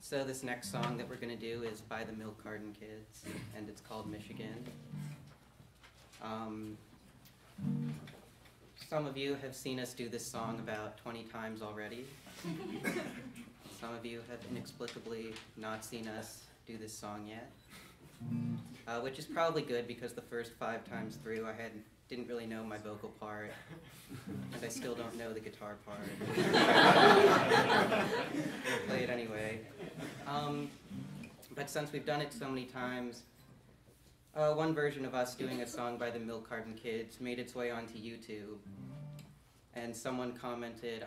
So this next song that we're going to do is by the Milk Carton Kids, and it's called Michigan. Some of you have seen us do this song about 20 times already. Some of you have inexplicably not seen us do this song yet, which is probably good because the first 5 times through I didn't really know my vocal part, and I still don't know the guitar part. We'll play it anyway. But since we've done it so many times, one version of us doing a song by the Milk Carton Kids made its way onto YouTube, and someone commented,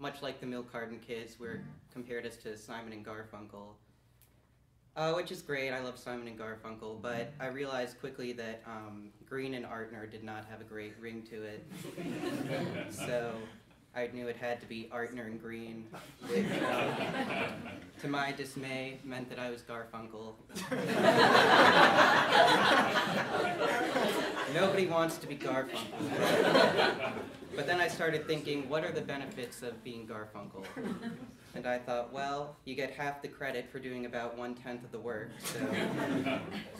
much like the Milk Carton Kids, compared us to Simon and Garfunkel, which is great. I love Simon and Garfunkel, but I realized quickly that Greene and Artner did not have a great ring to it, so I knew it had to be Artner and Greene, which, to my dismay, meant that I was Garfunkel. Nobody wants to be Garfunkel. But then I started thinking, what are the benefits of being Garfunkel? And I thought, well, you get half the credit for doing about 1/10 of the work,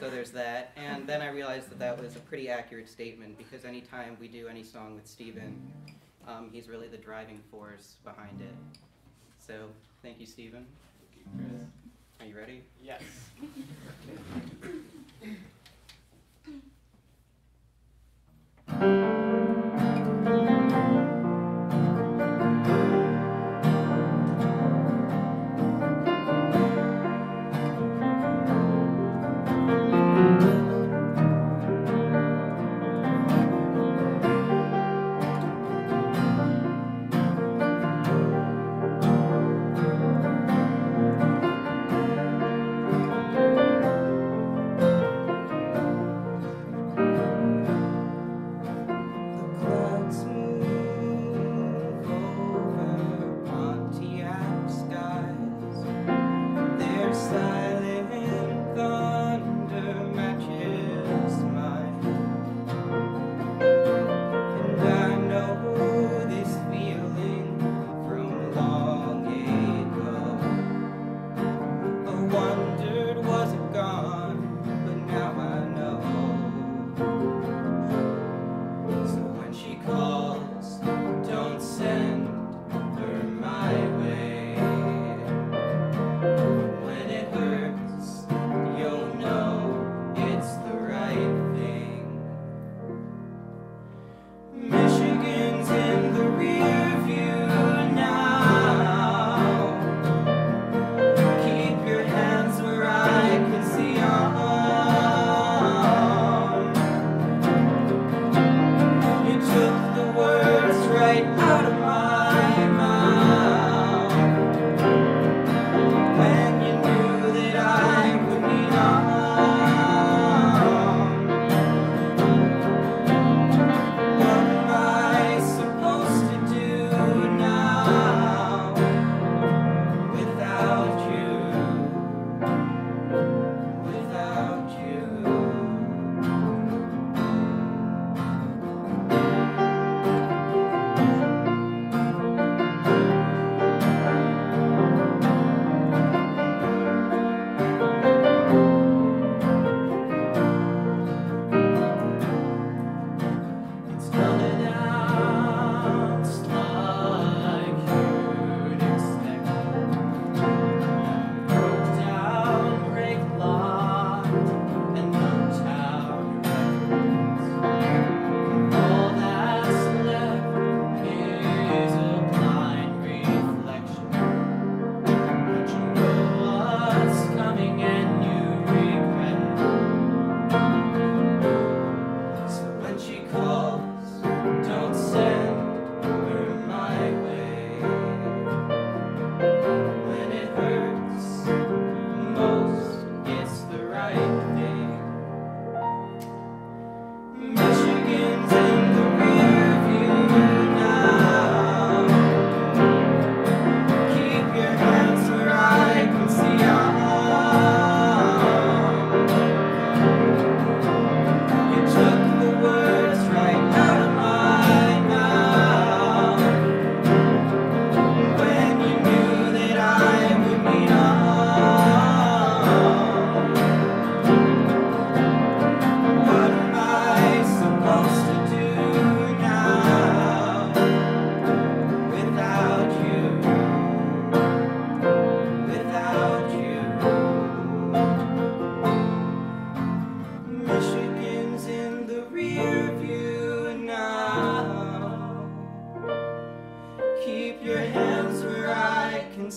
so there's that. And then I realized that that was a pretty accurate statement, because anytime we do any song with Stephen, he's really the driving force behind it. So thank you, Stephen. Thank you, Chris. Are you ready? Yes.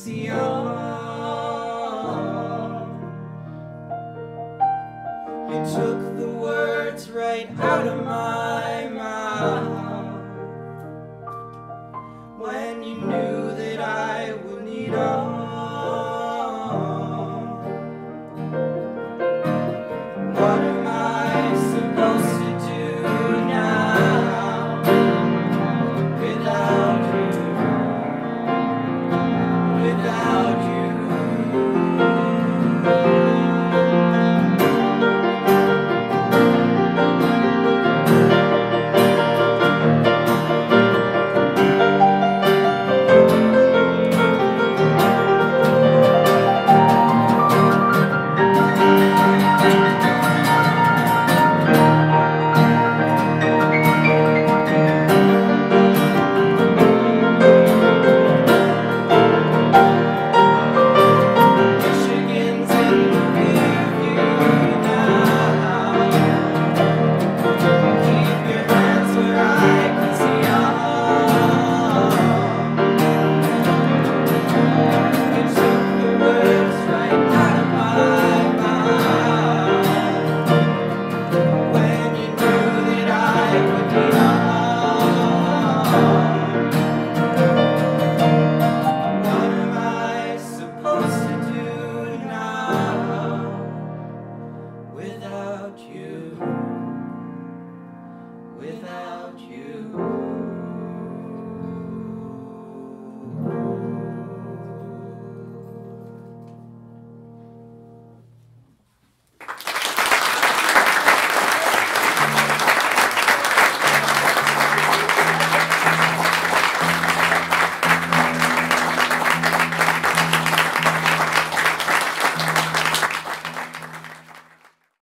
Sion. You took the words right out of my mouth when you knew that I would need all. What am I supposed to do now without you, without you? Without you, without